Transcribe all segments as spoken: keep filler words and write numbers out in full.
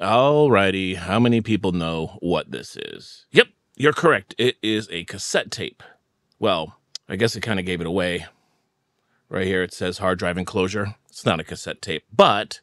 Alrighty, how many people know what this is? Yep, you're correct. It is a cassette tape. Well, I guess it kind of gave it away. Right here it says hard drive enclosure. It's not a cassette tape, but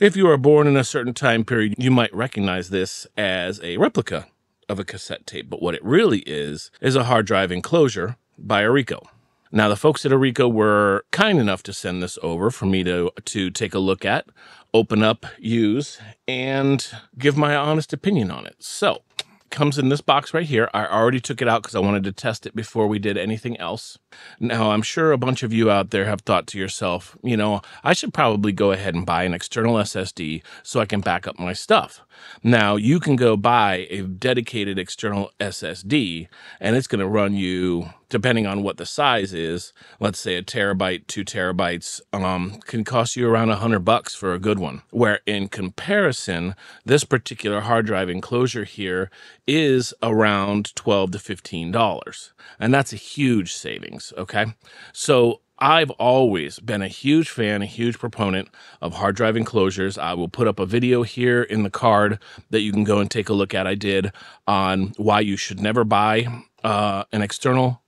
if you were born in a certain time period, you might recognize this as a replica of a cassette tape. But what it really is, is a hard drive enclosure by Orico. Now, the folks at Orico were kind enough to send this over for me to, to take a look at, open up, use, and give my honest opinion on it. So, it comes in this box right here. I already took it out because I wanted to test it before we did anything else. Now, I'm sure a bunch of you out there have thought to yourself, you know, I should probably go ahead and buy an external S S D so I can back up my stuff. Now, you can go buy a dedicated external S S D, and it's going to run you, depending on what the size is, let's say a terabyte, two terabytes, um, can cost you around a hundred bucks for a good one. Where in comparison, this particular hard drive enclosure here is around twelve to fifteen dollars. And that's a huge savings, okay? So I've always been a huge fan, a huge proponent of hard drive enclosures. I will put up a video here in the card that you can go and take a look at. I did on why you should never buy uh, an external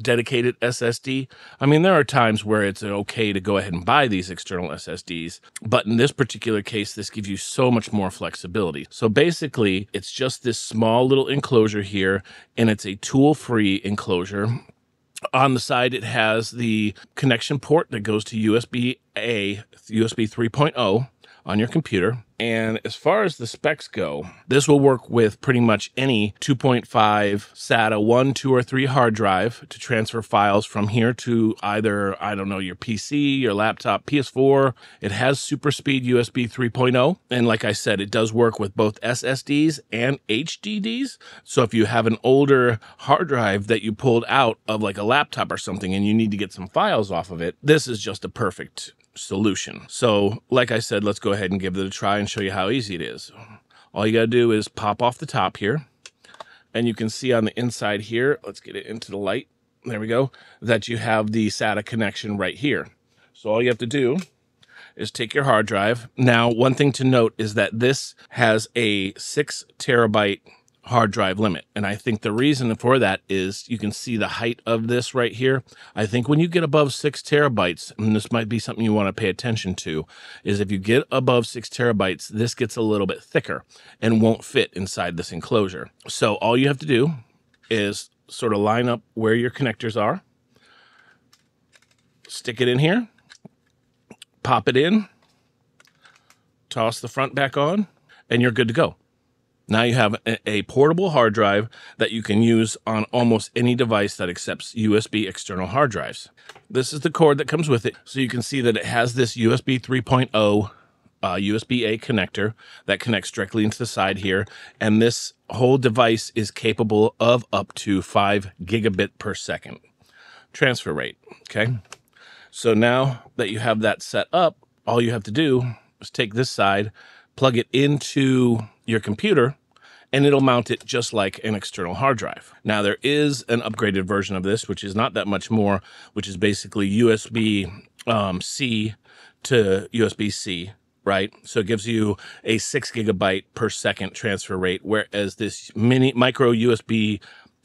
dedicated S S D. I mean, there are times where it's okay to go ahead and buy these external S S Ds, but in this particular case, this gives you so much more flexibility. So basically, it's just this small little enclosure here, and it's a tool-free enclosure. On the side, it has the connection port that goes to U S B A, U S B three point oh on your computer. And as far as the specs go, this will work with pretty much any two point five SATA one, two, or three hard drive to transfer files from here to either, I don't know, your P C, your laptop, P S four. It has super speed U S B three point oh. And like I said, it does work with both S S Ds and H D Ds. So if you have an older hard drive that you pulled out of like a laptop or something and you need to get some files off of it, this is just a perfect solution. So like I said, let's go ahead and give it a try and show you how easy it is. All you got to do is pop off the top here, and you can see on the inside here, let's get it into the light, there we go, that you have the SATA connection right here. So all you have to do is take your hard drive. Now, one thing to note is that this has a six terabyte hard drive limit. And I think the reason for that is you can see the height of this right here. I think when you get above six terabytes, and this might be something you want to pay attention to, is if you get above six terabytes, this gets a little bit thicker and won't fit inside this enclosure. So all you have to do is sort of line up where your connectors are, stick it in here, pop it in, toss the front back on, and you're good to go. Now you have a portable hard drive that you can use on almost any device that accepts U S B external hard drives. This is the cord that comes with it. So you can see that it has this U S B three point oh uh, U S B A connector that connects directly into the side here. And this whole device is capable of up to five gigabit per second transfer rate, okay? So now that you have that set up, all you have to do is take this side, plug it into your computer, and it'll mount it just like an external hard drive. Now, there is an upgraded version of this, which is not that much more, which is basically U S B C to U S B C, right? So it gives you a six gigabyte per second transfer rate, whereas this mini micro U S B,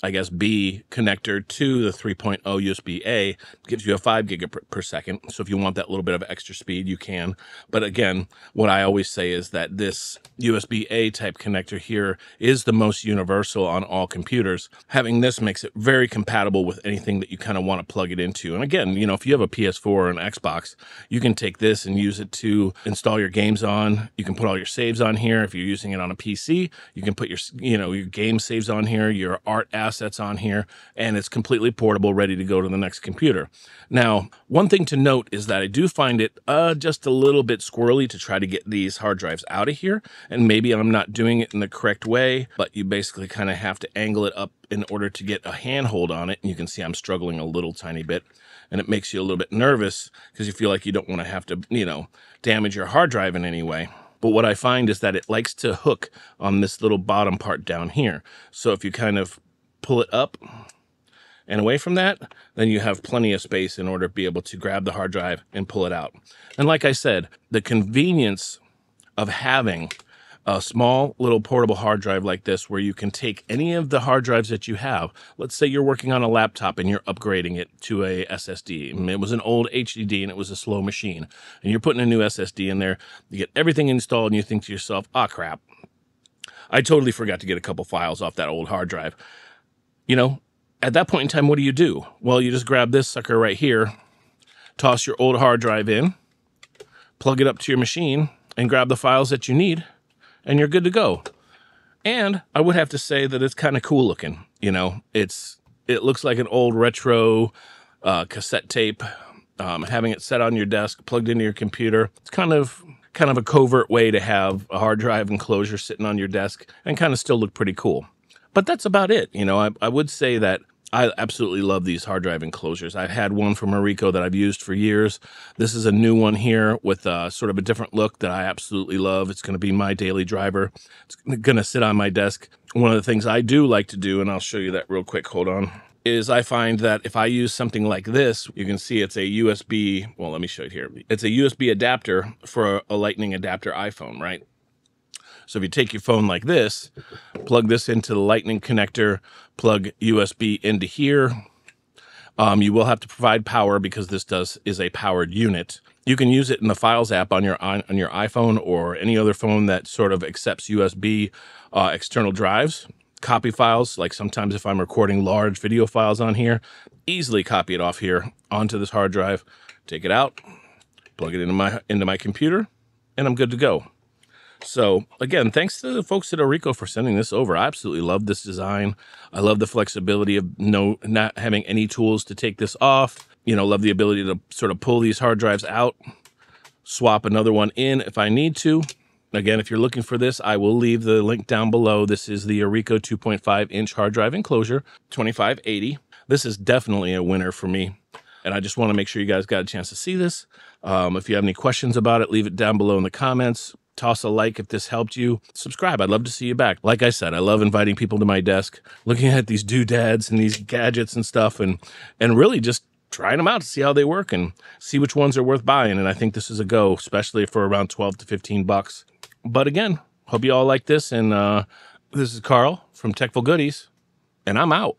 I guess, B connector to the three point oh U S B A gives you a five gig per second. So if you want that little bit of extra speed, you can. But again, what I always say is that this U S B A type connector here is the most universal on all computers. Having this makes it very compatible with anything that you kind of want to plug it into. And again, you know, if you have a P S four or an Xbox, you can take this and use it to install your games on. You can put all your saves on here. If you're using it on a P C, you can put your, you know, your game saves on here, your art apps, that's on here, and it's completely portable, ready to go to the next computer. Now, one thing to note is that I do find it uh, just a little bit squirrely to try to get these hard drives out of here, and maybe I'm not doing it in the correct way, but you basically kind of have to angle it up in order to get a handhold on it, and you can see I'm struggling a little tiny bit, and it makes you a little bit nervous because you feel like you don't want to have to, you know, damage your hard drive in any way. But what I find is that it likes to hook on this little bottom part down here. So if you kind of pull it up and away from that, then you have plenty of space in order to be able to grab the hard drive and pull it out. And like I said, the convenience of having a small little portable hard drive like this where you can take any of the hard drives that you have. Let's say you're working on a laptop and you're upgrading it to a S S D. It was an old H D D and it was a slow machine. And you're putting a new S S D in there. You get everything installed and you think to yourself, ah, crap. I totally forgot to get a couple files off that old hard drive. You know, at that point in time, what do you do? Well, you just grab this sucker right here, toss your old hard drive in, plug it up to your machine, and grab the files that you need, and you're good to go. And I would have to say that it's kind of cool looking. You know, it's it looks like an old retro uh, cassette tape. Um, having it set on your desk, plugged into your computer, it's kind of kind of a covert way to have a hard drive enclosure sitting on your desk and kind of still look pretty cool. But that's about it. You know, I, I would say that I absolutely love these hard drive enclosures. I've had one from Orico that I've used for years. This is a new one here with a, sort of a different look that I absolutely love. It's going to be my daily driver. It's going to sit on my desk. One of the things I do like to do, and I'll show you that real quick, hold on, is I find that if I use something like this, you can see it's a U S B, well, let me show it here. It's a U S B adapter for a Lightning adapter iPhone, right? So if you take your phone like this, plug this into the Lightning connector, plug U S B into here. Um, you will have to provide power because this does is a powered unit. You can use it in the Files app on your on, on your iPhone or any other phone that sort of accepts U S B uh, external drives. Copy files, like sometimes if I'm recording large video files on here, easily copy it off here onto this hard drive, take it out, plug it into my into my computer, and I'm good to go. So again, thanks to the folks at Orico for sending this over. I absolutely love this design. I love the flexibility of no not having any tools to take this off. You know, love the ability to sort of pull these hard drives out, swap another one in if I need to. Again, if you're looking for this, I will leave the link down below. This is the Orico two point five inch hard drive enclosure twenty-five eighty. This is definitely a winner for me. And I just want to make sure you guys got a chance to see this. Um, if you have any questions about it, leave it down below in the comments. Toss a like if this helped you. Subscribe. I'd love to see you back. Like I said, I love inviting people to my desk, looking at these doodads and these gadgets and stuff, and and really just trying them out to see how they work and see which ones are worth buying. And I think this is a go, especially for around twelve to fifteen bucks. But again, hope you all like this. And uh, this is Carl from Techful Goodies, and I'm out.